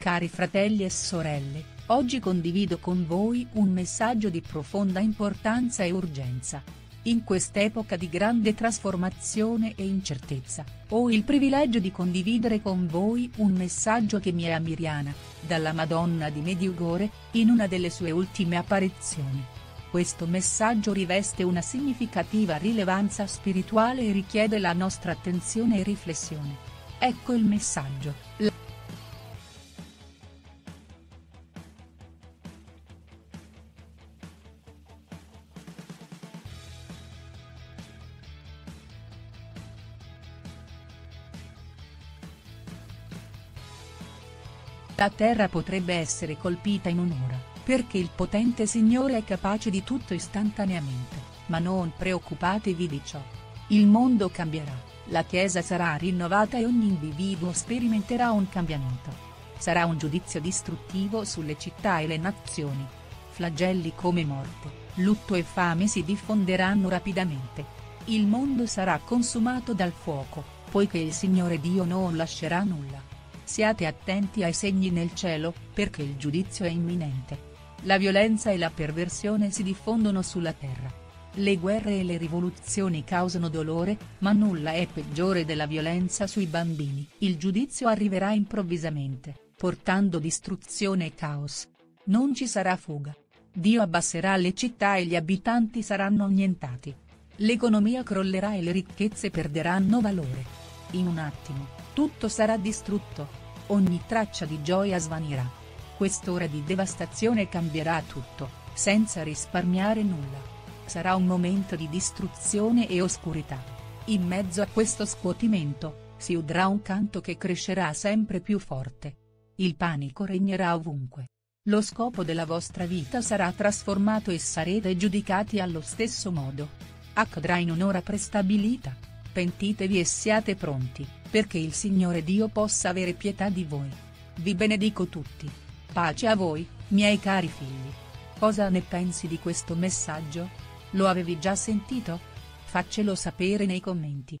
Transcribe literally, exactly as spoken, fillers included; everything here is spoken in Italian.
Cari fratelli e sorelle, oggi condivido con voi un messaggio di profonda importanza e urgenza. In quest'epoca di grande trasformazione e incertezza, ho il privilegio di condividere con voi un messaggio che mi è a Mirjana, dalla Madonna di Medjugorje, in una delle sue ultime apparizioni. Questo messaggio riveste una significativa rilevanza spirituale e richiede la nostra attenzione e riflessione. Ecco il messaggio. La La terra potrebbe essere colpita in un'ora, perché il potente Signore è capace di tutto istantaneamente, ma non preoccupatevi di ciò. Il mondo cambierà, la Chiesa sarà rinnovata e ogni individuo sperimenterà un cambiamento. Sarà un giudizio distruttivo sulle città e le nazioni. Flagelli come morte, lutto e fame si diffonderanno rapidamente. Il mondo sarà consumato dal fuoco, poiché il Signore Dio non lascerà nulla. Siate attenti ai segni nel cielo, perché il giudizio è imminente. La violenza e la perversione si diffondono sulla terra. Le guerre e le rivoluzioni causano dolore, ma nulla è peggiore della violenza sui bambini. Il giudizio arriverà improvvisamente, portando distruzione e caos. Non ci sarà fuga. Dio abbasserà le città e gli abitanti saranno annientati. L'economia crollerà e le ricchezze perderanno valore. In un attimo, tutto sarà distrutto. Ogni traccia di gioia svanirà. Quest'ora di devastazione cambierà tutto, senza risparmiare nulla. Sarà un momento di distruzione e oscurità. In mezzo a questo scuotimento, si udrà un canto che crescerà sempre più forte. Il panico regnerà ovunque. Lo scopo della vostra vita sarà trasformato e sarete giudicati allo stesso modo. Accadrà in un'ora prestabilita. Pentitevi e siate pronti, perché il Signore Dio possa avere pietà di voi. Vi benedico tutti. Pace a voi, miei cari figli. Cosa ne pensi di questo messaggio? Lo avevi già sentito? Faccelo sapere nei commenti.